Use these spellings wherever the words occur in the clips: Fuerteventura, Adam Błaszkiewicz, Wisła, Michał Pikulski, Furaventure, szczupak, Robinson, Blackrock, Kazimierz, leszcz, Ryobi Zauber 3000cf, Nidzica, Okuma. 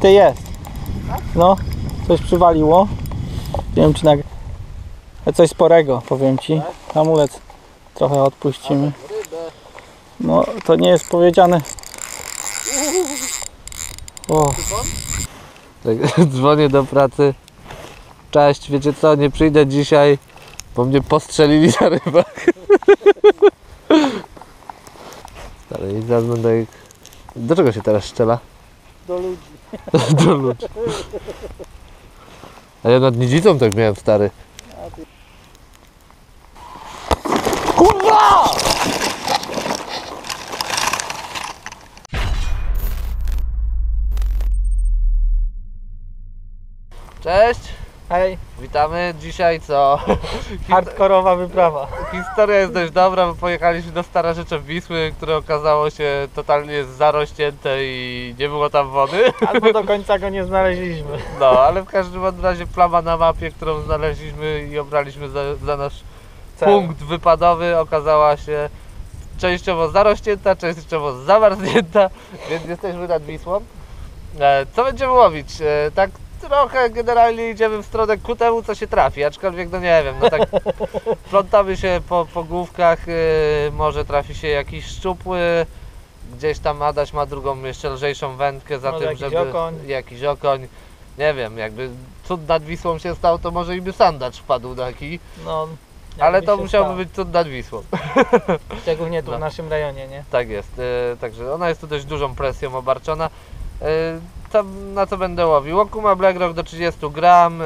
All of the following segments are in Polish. Ty jest. No, coś przywaliło. Nie wiem, czy nagle. Coś sporego, powiem ci. Hamulec trochę odpuścimy. No, to nie jest powiedziane. O. Dzwonię do pracy. Cześć, wiecie co, nie przyjdę dzisiaj, bo mnie postrzelili na rybach. Stary, i zaraz będę... Do czego się teraz strzela? Do ludzi. Do ludzi. A ja nad Nidzicą tak miałem, stary. Kurwa! Cześć! Hej! Witamy dzisiaj co? Hardkorowa wyprawa. Historia jest dość dobra, bo pojechaliśmy do Stararzecze Wisły, które okazało się totalnie zarośnięte i nie było tam wody. Albo do końca go nie znaleźliśmy. No, ale w każdym razie plama na mapie, którą znaleźliśmy i obraliśmy za nasz punkt wypadowy, okazała się częściowo zarośnięta, częściowo zamarznięta, więc jesteśmy nad Wisłą. Co będziemy łowić? Tak. Trochę generalnie idziemy w stronę ku temu, co się trafi, aczkolwiek no nie wiem, no tak plątamy się po główkach, może trafi się jakiś szczupły, gdzieś tam Adaś ma drugą jeszcze lżejszą wędkę za może tym, jakiś żeby okoń. Jakiś okoń, nie wiem, jakby cud nad Wisłą się stał, to może i by sandacz wpadł na kij, no, ale to musiałby stało. Być cud nad Wisłą. Szczególnie tu no. W naszym rejonie, nie? Tak jest, także ona jest tu dość dużą presją obarczona. Na co będę łowił? Okuma Blackrock do 30 gram,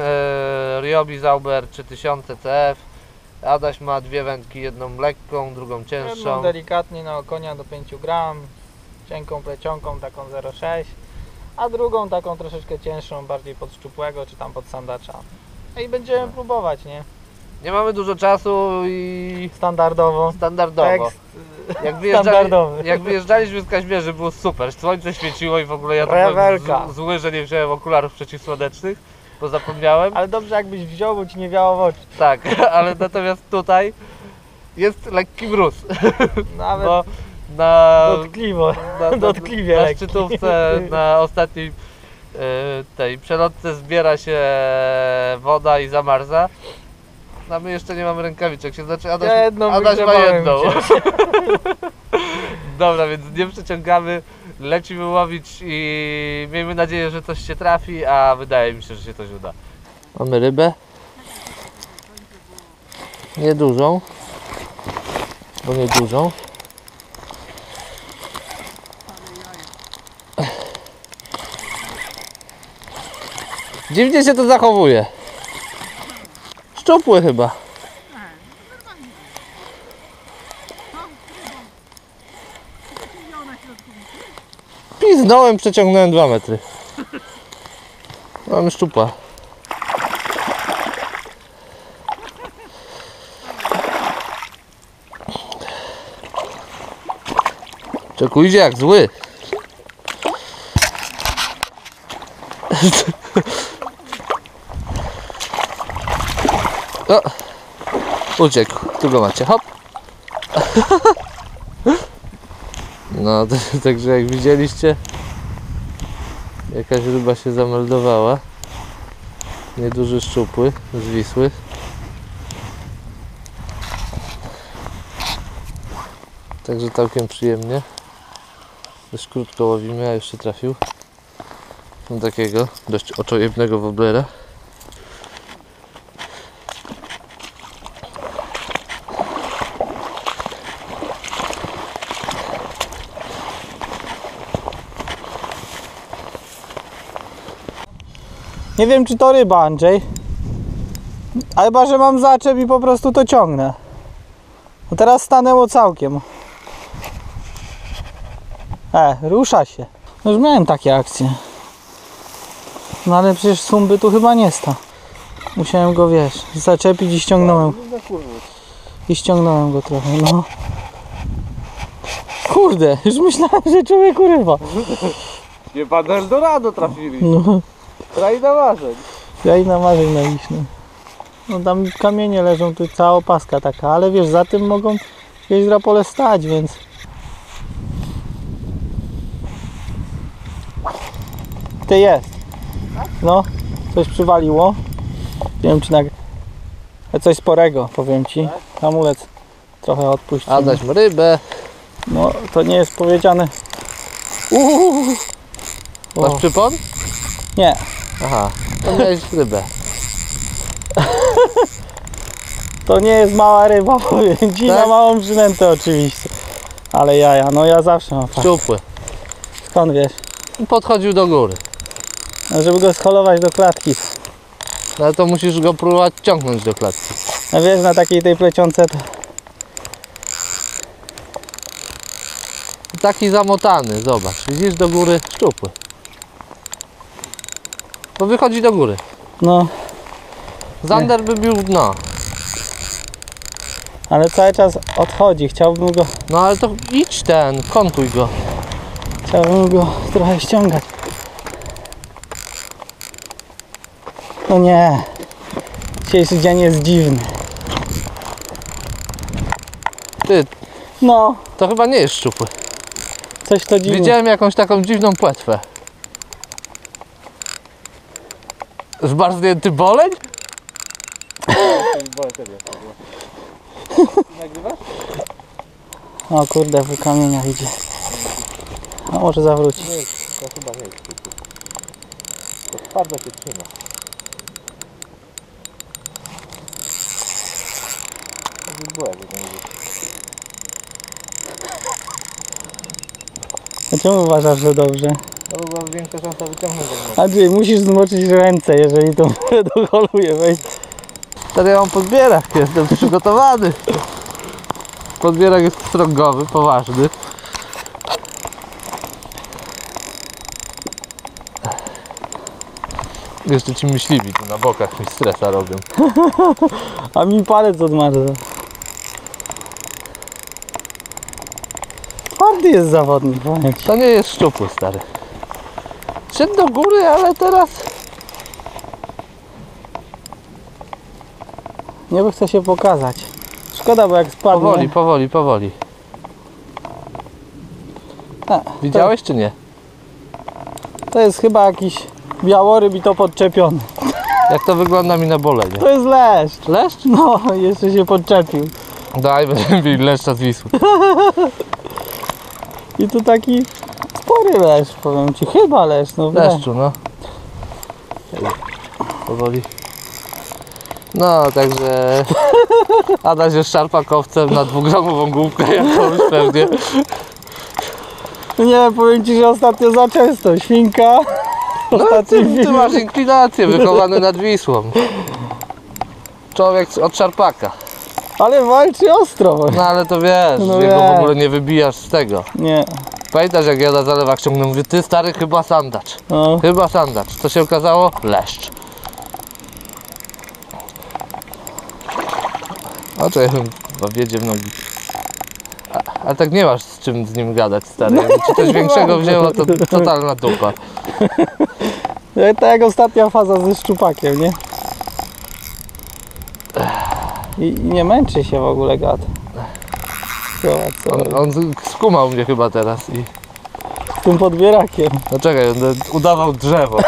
Ryobi Zauber 3000cf. Adaś ma dwie wędki, jedną lekką, drugą cięższą. Jedną delikatnie na okonia do 5 gram, cienką plecionką, taką 0,6, a drugą taką troszeczkę cięższą, bardziej pod szczupłego czy tam pod sandacza. I będziemy próbować, nie? Nie mamy dużo czasu i... Standardowo. Tekst. Jak wyjeżdżaliśmy z Kazimierzy, było super, słońce świeciło i w ogóle ja tak zły, że nie wziąłem okularów przeciwsłonecznych, bo zapomniałem. Ale dobrze jakbyś wziął, bo ci nie wiało w oczy. Tak, ale natomiast tutaj jest lekki mróz. Nawet bo dotkliwie na szczytówce, na ostatniej tej przelotce zbiera się woda i zamarza. A my jeszcze nie mamy rękawiczek, się znaczy Adaś ma jedną. Dobra, więc nie przeciągamy, lecimy łowić i miejmy nadzieję, że coś się trafi, a wydaje mi się, że się coś uda. Mamy rybę. Niedużą. Bo niedużą. Dziwnie się to zachowuje. Szczupły chyba. Piznąłem, przeciągnąłem 2 metry. Mamy szczupa. Czekujcie jak zły. O, uciekł, tu go macie, hop. No, także jak widzieliście, jakaś ryba się zameldowała. Nieduży szczupły z Wisły. Także całkiem przyjemnie. Dość krótko łowimy, a jeszcze trafił. Mam takiego dość oczojebnego woblera. Nie wiem, czy to ryba, Andrzej. Chyba, że mam zaczep i po prostu to ciągnę. No teraz stanęło całkiem. Rusza się. No już miałem takie akcje. No ale przecież sumby tu chyba nie sta. Musiałem go, wiesz, zaczepić i ściągnąłem. I ściągnąłem go trochę, no. Kurde, już myślałem, że człowieku ryba. Nie pan Eldorado trafili. No. Kraina marzeń na Wiśle. No tam kamienie leżą, tu cała opaska taka, ale wiesz, za tym mogą jakieś drapole stać, więc... Ty jest. No, coś przywaliło. Nie wiem, czy nagle. Coś sporego, powiem ci. Hamulec trochę odpuścił. A zaś rybę. No, to nie jest powiedziane. Masz przypon? Nie. Aha, to miałeś rybę. To nie jest mała ryba, powiem ci, tak? Na małą przynętę oczywiście. Ale jaja, no ja zawsze mam fakt. Szczupły. Skąd wiesz? Podchodził do góry. No, żeby go scholować do klatki. No ale to musisz go próbować ciągnąć do klatki. No wiesz, na takiej tej plecionce to... Taki zamotany, zobacz, widzisz, do góry szczupły. Bo wychodzi do góry. No. Zander by bił dno. Ale cały czas odchodzi, chciałbym go... No ale to idź ten, kontuj go. Chciałbym go trochę ściągać. No nie. Dzisiejszy dzień jest dziwny. Ty. No. To chyba nie jest szczupły. Coś to dziwne. Widziałem jakąś taką dziwną płetwę. Zmarznięty boleń? O kurde, w kamieniach idzie. A może zawrócić. To chyba nie jest. To twardo się trzyma. A czemu uważasz, że dobrze? No bo była większa szansa wyciągnąć. Andrzej, musisz zmoczyć ręce, jeżeli to doholuje wejść. Teraz ja mam podbierak, jestem przygotowany. Podbierak jest strągowy, poważny. Jeszcze ci myśliwi tu na bokach mi stresa robią. A mi palec odmarza. Twardy jest zawodnik, powiem ci. To nie jest szczupły, stary. Szedł do góry, ale teraz... Nie by chce się pokazać. Szkoda, bo jak spadł. Powoli, powoli, powoli. Widziałeś czy nie? To jest chyba jakiś białoryb i to podczepiony. Jak to wygląda mi na bolenie? To jest leszcz. Leszcz? No, jeszcze się podczepił. Daj, będziemy mieli leszcza z Wisły. I tu taki spory leszcz, powiem ci. Chyba leszcz, no. Leszczu, no. Powoli. No, także Adaś jest szarpakowcem na dwugramową główkę jakąś pewnie. Nie, powiem ci, że ostatnio za często. Świnka. No, ty masz inklinację, wychowany nad Wisłą. Człowiek od szarpaka. Ale walczy ostro. No ale to wiesz, no jego w ogóle nie wybijasz z tego. Nie. Pamiętasz jak ja na zalewach ciągnę, mówię, ty stary chyba sandacz. No. Chyba sandacz. Co się okazało? Leszcz. O, to ja chyba wiedzie w nogi. A tak nie masz z czym z nim gadać, stary. Jakby ci coś większego wzięło, to totalna dupa. Tak jak ostatnia faza ze szczupakiem, nie? I nie męczy się w ogóle gad. On skumał mnie chyba teraz i... Z tym podbierakiem. No czekaj, on udawał drzewo.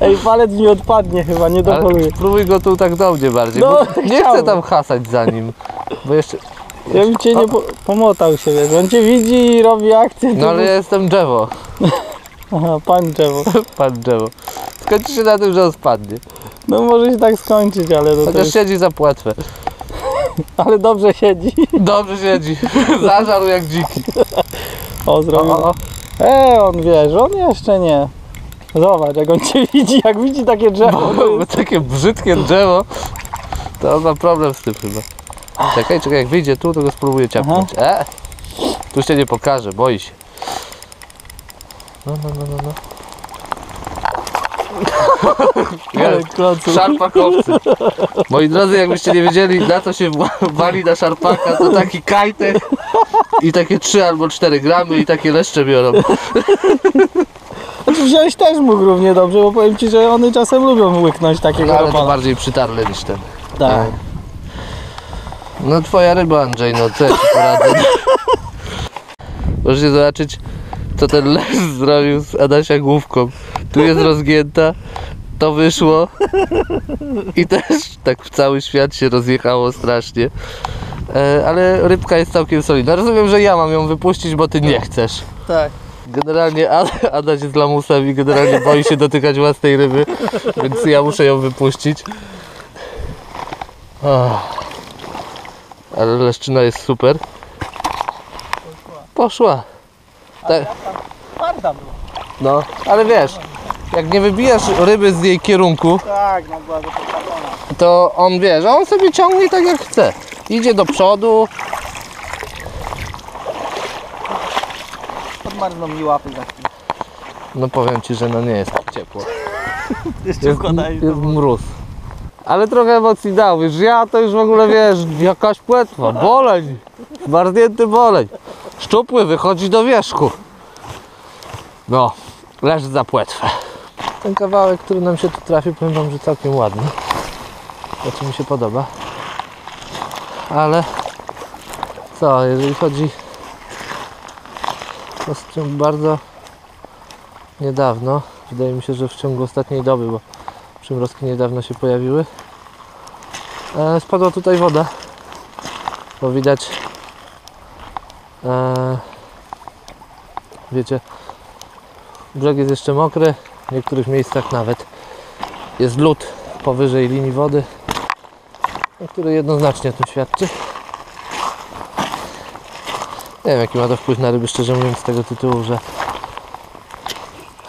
Ej, palec mi odpadnie chyba, nie dokoluje. Spróbuj go tu tak do mnie bardziej, no, nie chcę tam hasać za nim. Bo jeszcze... Ja bym cię nie pomotał się, wiesz, on cię widzi i robi akcję. No ale ja jestem drzewo. Aha, pan drzewo. Pan drzewo. Skończy się na tym, że on spadnie. No może się tak skończyć, ale... Chociaż jest... siedzi za płetwę. Ale dobrze siedzi. Dobrze siedzi. Zażarł jak dziki. O, zrobił. On wiesz, on jeszcze nie. Zobacz, jak on cię widzi, jak widzi takie drzewo. Bo takie brzydkie drzewo, to on ma problem z tym chyba. Czekaj, czekaj, jak wyjdzie tu, to go spróbuję ciapnąć. Tu się nie pokaże, boi się. No. Szarpakowcy. Moi drodzy, jakbyście nie wiedzieli, na co się wali na szarpaka, to taki kajtek i takie 3 albo 4 gramy i takie leszcze biorą. Znaczy wziąłeś też mógł równie dobrze, bo powiem ci, że one czasem lubią łyknąć takiego. Ale to bardziej przytarle niż ten. Tak. No twoja ryba, Andrzej, no co ja ci poradzę. Możecie zobaczyć to ten leszcz zrobił z Adasia główką. Tu jest rozgięta, to wyszło i też tak w cały świat się rozjechało strasznie. Ale rybka jest całkiem solidna. Rozumiem, że ja mam ją wypuścić, bo ty nie chcesz. Tak. Generalnie Adaś jest lamusem i generalnie boi się dotykać własnej ryby, więc ja muszę ją wypuścić. Oh. Ale leszczyna jest super. Poszła. Tak. No, ale wiesz, jak nie wybijasz ryby z jej kierunku, to on wie, że on sobie ciągnie tak jak chce. Idzie do przodu. Podmarzną mi łapy za chwilę. No powiem ci, że no nie jest tak ciepło. Jest mróz. Ale trochę emocji dał, wiesz, ja to już w ogóle, wiesz, jakaś płetwa, boleń, zmarznięty boleń, szczupły, wychodzi do wierzchu. No, leży za płetwę. Ten kawałek, który nam się tu trafił, powiem wam, że całkiem ładny. Znaczy mi się podoba. Ale co, jeżeli chodzi, to z czym bardzo niedawno, wydaje mi się, że w ciągu ostatniej doby, bo przymrozki niedawno się pojawiły. Spadła tutaj woda, bo widać, wiecie, brzeg jest jeszcze mokry, w niektórych miejscach nawet jest lód powyżej linii wody, który jednoznacznie o tym świadczy. Nie wiem, jaki ma to wpływ na ryby, szczerze mówiąc, z tego tytułu, że...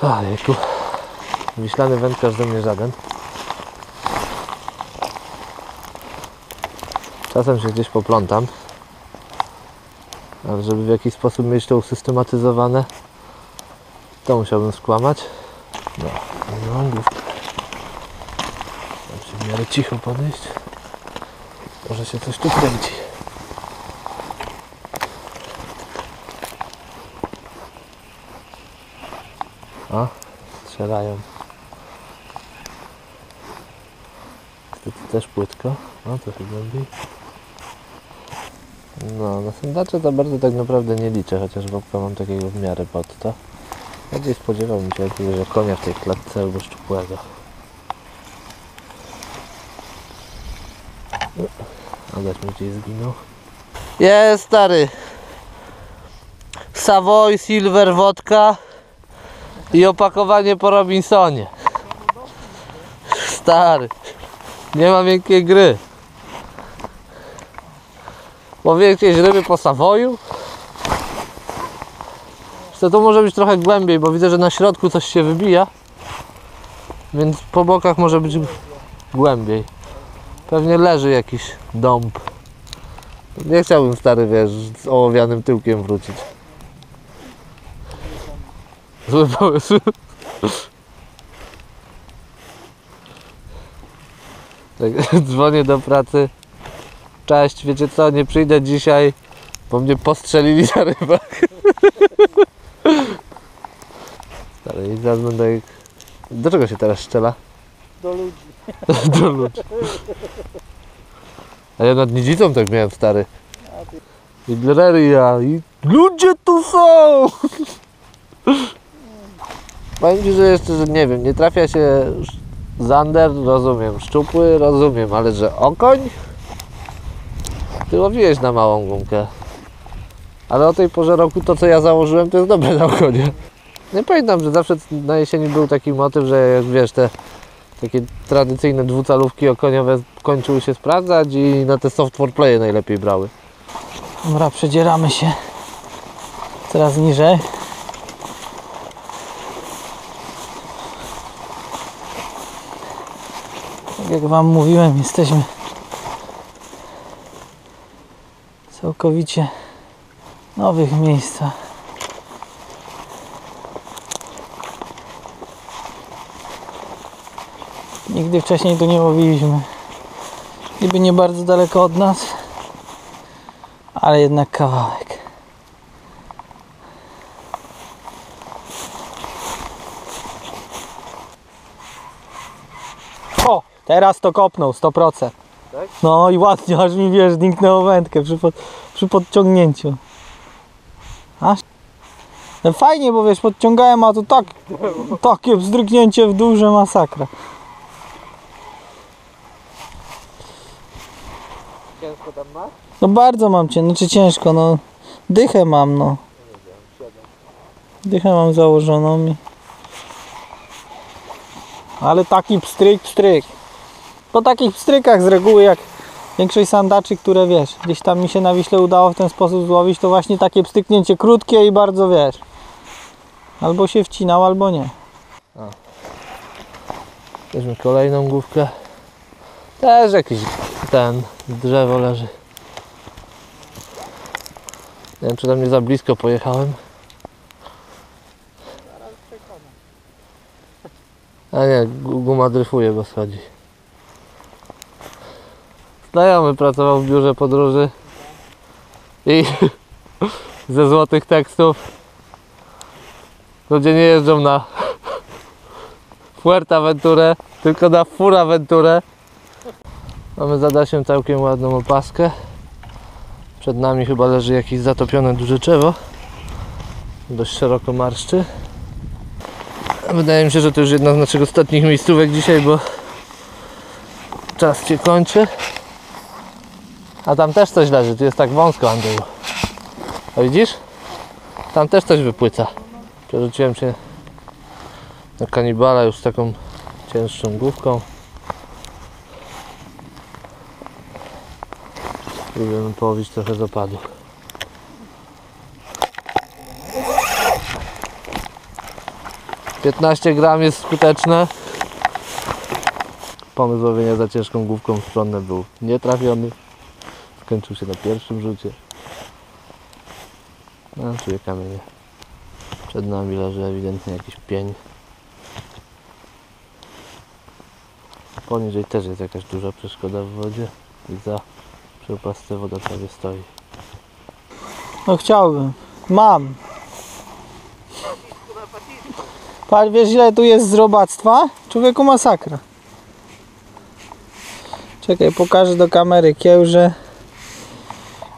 Ojejku. Wiślany wędkarz ze mnie żaden. Czasem się gdzieś poplątam, ale żeby w jakiś sposób mieć to usystematyzowane, to musiałbym skłamać. No, nie mam główki. Tam się w miarę cicho podejść. Może się coś tu kręci. A, strzelają. Tu też płytko, no to się robi. No, na sondacze to bardzo tak naprawdę nie liczę, chociaż łopka mam takiego w miarę pod to. Bardziej spodziewałbym się jakiegoś konia w tej klatce albo szczupłego. Adaś mi gdzieś zginął. Jest stary! Savoy, Silver, wodka i opakowanie po Robinsonie. Stary! Nie ma miękkiej gry. Łowię jakieś ryby po Savoyu. To tu może być trochę głębiej, bo widzę, że na środku coś się wybija. Więc po bokach może być głębiej. Pewnie leży jakiś dąb. Nie chciałbym, stary, wiesz, z ołowianym tyłkiem wrócić. Zły pomysł. Dzwonię do pracy. Cześć, wiecie co, nie przyjdę dzisiaj, bo mnie postrzelili na rybach. Stary, i zaraz będę... Do czego się teraz strzela? Do ludzi. Do ludzi. A ja nad Nidzicą tak miałem, stary. I glereria, i ludzie tu są! Powiem ci, że jeszcze, że nie wiem, nie trafia się... Zander, rozumiem, szczupły, rozumiem, ale że okoń? Ty łowiłeś na małą gumkę. Ale o tej porze roku to, co ja założyłem, to jest dobre na okonie. Nie pamiętam, że zawsze na jesieni był taki motyw, że jak wiesz, te takie tradycyjne dwucalówki okoniowe kończyły się sprawdzać i na te software playe najlepiej brały. Dobra, przedzieramy się coraz niżej. Jak wam mówiłem, jesteśmy całkowicie w nowych miejscach. Nigdy wcześniej tu nie łowiliśmy. Niby nie bardzo daleko od nas, ale jednak kawałek. Teraz to kopnął 100%. Tak? No i ładnie, aż mi, wiesz, zniknęło wędkę przy podciągnięciu. Aż Fajnie, bo wiesz, podciągałem, a tu tak, takie wzdrygnięcie w dół, że masakra. Ciężko tam masz? No bardzo mam cię, znaczy ciężko, no. Dychę mam, no. Dychę mam założoną mi. Ale taki pstryk, pstryk. Po takich pstrykach z reguły, jak większość sandaczy, które wiesz, gdzieś tam mi się na Wiśle udało w ten sposób złowić, to właśnie takie pstryknięcie krótkie i bardzo wiesz. Albo się wcinał, albo nie. Bierzmy kolejną główkę. Też jakiś ten drzewo leży. Nie wiem, czy tam nie za blisko pojechałem. A nie, guma dryfuje, bo schodzi. Znajomy pracował w biurze podróży i ze złotych tekstów ludzie nie jeżdżą na Fuerteventurę, tylko na Furaventure. Mamy za Dasiem całkiem ładną opaskę. Przed nami chyba leży jakieś zatopione duże drzewo. Dość szeroko marszczy. Wydaje mi się, że to już jedna z naszych ostatnich miejscówek dzisiaj, bo czas się kończy. A tam też coś leży, tu jest tak wąsko, Andrzej. A widzisz? Tam też coś wypłyca. Przerzuciłem się na kanibala już z taką cięższą główką. Próbujemy połowić trochę z opadu. $15 jest skuteczne. Pomysł łowienia za ciężką główką w stronę był nietrafiony. Skończył się na pierwszym rzucie. No, czuję kamienie. Przed nami leży ewidentnie jakiś pień. Poniżej też jest jakaś duża przeszkoda w wodzie. I za przepaste woda prawie stoi. No chciałbym. Mam. Patrz, wiesz ile tu jest z robactwa? Człowieku masakra. Czekaj, pokażę do kamery kiełże.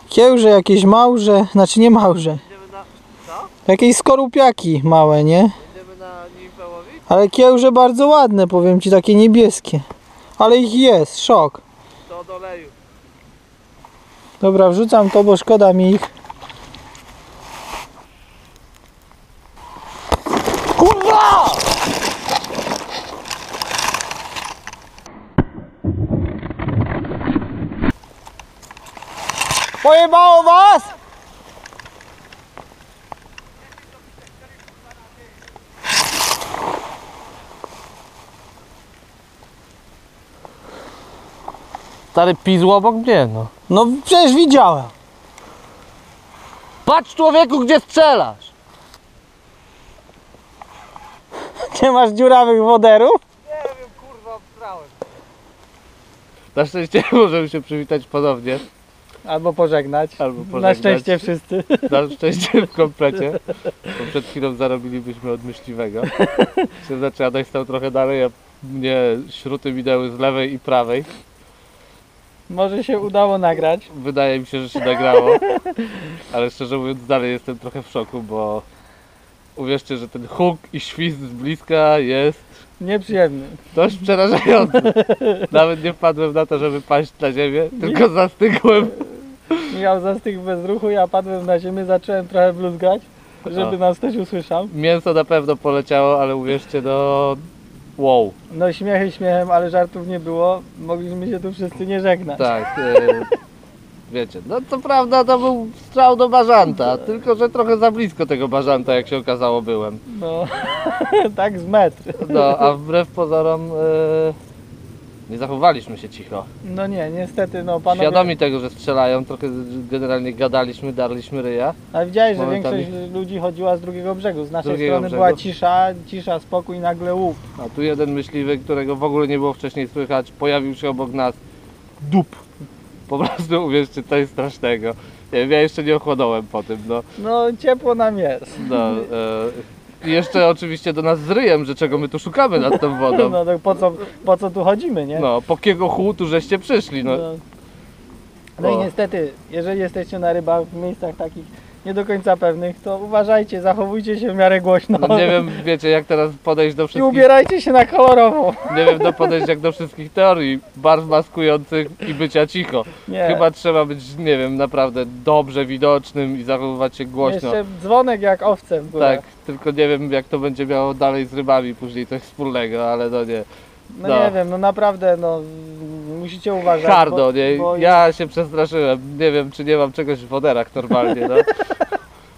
Kiełże, jakieś małże, znaczy nie małże. Jakieś skorupiaki małe, nie? Ale kiełże bardzo ładne, powiem ci, takie niebieskie. Ale ich jest, szok. Dobra, wrzucam to, bo szkoda mi ich. Kurwa! Pojebało was! Stary pizło obok mnie, no. No przecież widziałem. Patrz, człowieku, gdzie strzelasz! Nie masz dziurawych woderów? Nie wiem, kurwa, obstrałem. Na szczęście możemy się przywitać ponownie. Albo pożegnać. Na szczęście wszyscy. Na szczęście w komplecie. Bo przed chwilą zarobilibyśmy od myśliwego. Znaczy Adaś stał trochę dalej, a mnie śruty minęły z lewej i prawej. Może się udało nagrać. Wydaje mi się, że się nagrało. Ale szczerze mówiąc dalej jestem trochę w szoku, bo uwierzcie, że ten huk i świst z bliska jest... nieprzyjemny. Dość przerażający. Nawet nie wpadłem na to, żeby paść na ziemię, tylko zastygłem. Michał zastygł bez ruchu, ja padłem na ziemię, zacząłem trochę bluzgać, żeby nas ktoś usłyszał. Mięso na pewno poleciało, ale uwierzcie, no... wow. No śmiechy śmiechem, ale żartów nie było. Mogliśmy się tu wszyscy nie żegnać. Tak. Wiecie, no to prawda, to był strzał do bażanta, tylko że trochę za blisko tego bażanta, jak się okazało, byłem. No, tak z metr. No, a wbrew pozorom nie zachowaliśmy się cicho. No nie, niestety, no panowie... świadomi tego, że strzelają, trochę generalnie gadaliśmy, darliśmy ryja. A widziałeś, że większość ludzi chodziła z drugiego brzegu, z naszej strony była cisza, cisza, spokój, nagle łup. A tu jeden myśliwy, którego w ogóle nie było wcześniej słychać, pojawił się obok nas. Dup! Po prostu uwierzcie, to jest strasznego. Nie wiem, ja jeszcze nie ochłonąłem po tym, no. No ciepło nam jest. No, jeszcze oczywiście do nas z ryjem, że czego my tu szukamy nad tą wodą. No tak po co tu chodzimy, nie? No, po kiego chłutu żeście przyszli, no. No i niestety, jeżeli jesteście na rybach w miejscach takich nie do końca pewnych, to uważajcie, zachowujcie się w miarę głośno. No nie wiem, wiecie, jak teraz podejść do wszystkich... I ubierajcie się na kolorowo. Nie wiem, podejść jak do wszystkich teorii barw maskujących i bycia cicho. Nie. Chyba trzeba być, nie wiem, naprawdę dobrze widocznym i zachowywać się głośno. Jeszcze dzwonek jak owce w górę. Tak, tylko nie wiem, jak to będzie miało dalej z rybami później coś wspólnego, ale no nie. No, no nie wiem, no naprawdę, no musicie uważać. Hardo, nie? Bo ja się przestraszyłem, nie wiem, czy nie mam czegoś w woderach normalnie, no.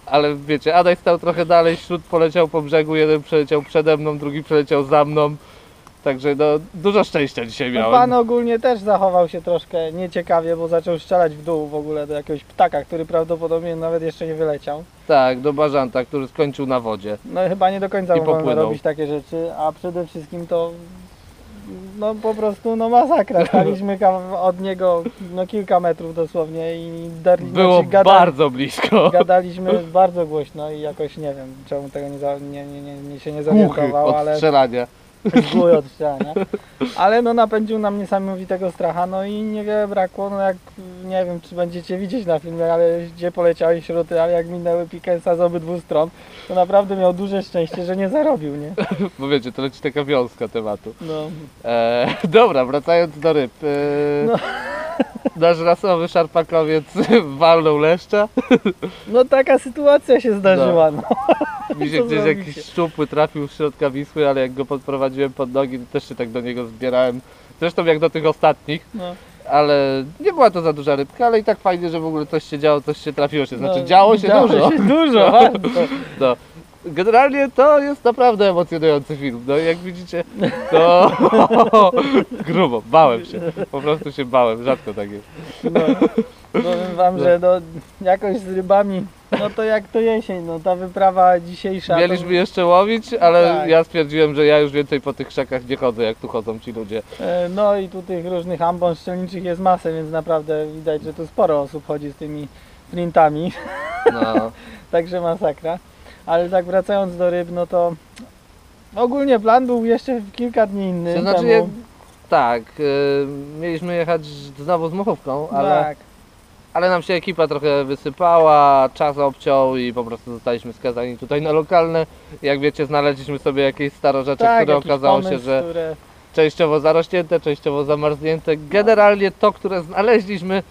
Ale wiecie, Adaś stał trochę dalej, śród poleciał po brzegu, jeden przeleciał przede mną, drugi przeleciał za mną. Także no, dużo szczęścia dzisiaj miałem. Pan ogólnie też zachował się troszkę nieciekawie, bo zaczął strzelać w dół w ogóle do jakiegoś ptaka, który prawdopodobnie nawet jeszcze nie wyleciał. Tak, do bażanta, który skończył na wodzie. No chyba nie do końca można robić takie rzeczy, a przede wszystkim to... No po prostu no masakra, staliśmy od niego no, kilka metrów dosłownie i było bardzo blisko. Gadaliśmy bardzo głośno i jakoś nie wiem czemu tego się nie zorientował, ale... Z góry od strzelania. Ale no napędził nam niesamowitego stracha, no i niewiele brakło, no jak nie wiem czy będziecie widzieć na filmie, ale gdzie poleciały śruty, ale jak minęły Pickensa z obydwu stron, to naprawdę miał duże szczęście, że nie zarobił, nie? Bo wiecie, to leci taka wiązka tematu. No. Dobra, wracając do ryb. No. Nasz rasowy szarpakowiec walnął leszcza. No taka sytuacja się zdarzyła. No. Mi się gdzieś jakiś szczupły trafił w środka Wisły, ale jak go podprowadziłem pod nogi, to też się tak do niego zbierałem. Zresztą jak do tych ostatnich. No. Ale nie była to za duża rybka, ale i tak fajnie, że w ogóle coś się działo, coś się trafiło się. Znaczy działo się dużo. No. Generalnie to jest naprawdę emocjonujący film, no jak widzicie, to grubo, bałem się, po prostu się bałem, rzadko tak jest. No, powiem wam, że no, jakoś z rybami, no to jak to jesień, no ta wyprawa dzisiejsza... Mieliśmy jeszcze łowić, ale tak. Ja stwierdziłem, że ja już więcej po tych krzakach nie chodzę, jak tu chodzą ci ludzie. No i tu tych różnych ambon szczelniczych jest masę, więc naprawdę widać, że tu sporo osób chodzi z tymi flintami, no. Także masakra. Ale tak wracając do ryb, no to ogólnie plan był jeszcze kilka dni inny. To znaczy, tak, mieliśmy jechać znowu z muchówką, ale, tak. Ale nam się ekipa trochę wysypała, czas obciął i po prostu zostaliśmy skazani tutaj na lokalne. Jak wiecie, znaleźliśmy sobie jakieś starorzeczek, tak, które okazało się, że częściowo zarośnięte, częściowo zamarznięte. Generalnie to, które znaleźliśmy,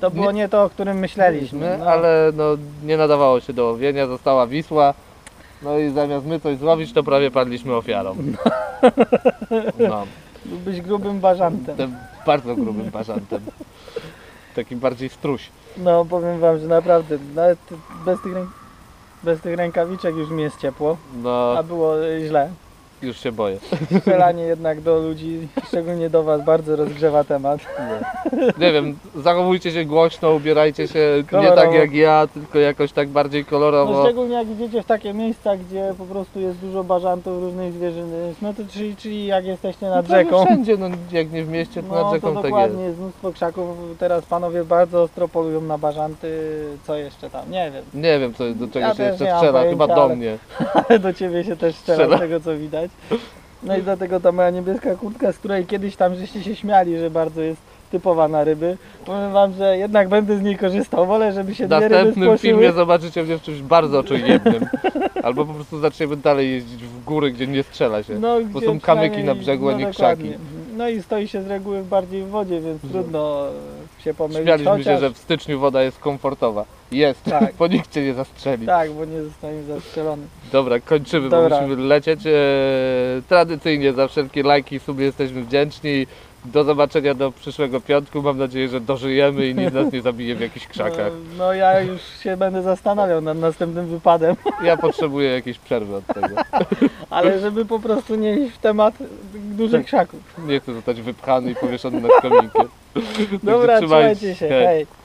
to było nie to, o którym myśleliśmy, no. Ale no, nie nadawało się do łowienia, została Wisła. No i zamiast my coś złowić, to prawie padliśmy ofiarą. No. Byłbyś grubym bażantem. Bardzo grubym bażantem. Takim bardziej struś. No powiem wam, że naprawdę, nawet bez tych rękawiczek już mi jest ciepło, no. A było źle. Już się boję. Strzelanie jednak do ludzi, szczególnie do was, bardzo rozgrzewa temat. Nie wiem, zachowujcie się głośno, ubierajcie się kolorowo. Nie tak jak ja, tylko jakoś tak bardziej kolorowo. No, szczególnie jak idziecie w takie miejsca, gdzie po prostu jest dużo bażantów, różnej zwierzyny, no to czyli jak jesteście nad rzeką. Wszędzie, no jak nie w mieście, to no, nad rzeką to dokładnie, jest mnóstwo krzaków, teraz panowie bardzo ostro polują na bażanty, co jeszcze tam, nie wiem. Nie wiem, co, do czego ja się jeszcze strzela, pojęcia, chyba do mnie. Ale do ciebie się też strzela, z tego co widać. No i dlatego ta moja niebieska kurtka, z której kiedyś tam żeście się śmiali, że bardzo jest typowa na ryby. Powiem wam, że jednak będę z niej korzystał. Wolę, żeby się dwie ryby spłoszyły. W następnym filmie zobaczycie mnie w czymś bardzo czujnym. Albo po prostu zaczniemy dalej jeździć w góry, gdzie nie strzela się. No, bo są kamyki na brzegu, a nie krzaki. No i stoi się z reguły bardziej w wodzie, więc trudno się pomylić. Śmialiśmy się, że w styczniu woda jest komfortowa. Jest, tak. Bo nikt cię nie zastrzeli. Tak, bo nie zostaniemy zastrzelony. Dobra, kończymy, dobra. Bo musimy lecieć. Tradycyjnie za wszelkie lajki i suby jesteśmy wdzięczni. Do zobaczenia do przyszłego piątku. Mam nadzieję, że dożyjemy i nikt nas nie zabije w jakichś krzakach. No ja już się będę zastanawiał nad następnym wypadem. Ja potrzebuję jakiejś przerwy od tego. Ale żeby po prostu nie iść w temat dużych krzaków. Nie chcę zostać wypchany i powieszony nad kominkiem. Dobra, trzymajcie się. Hej.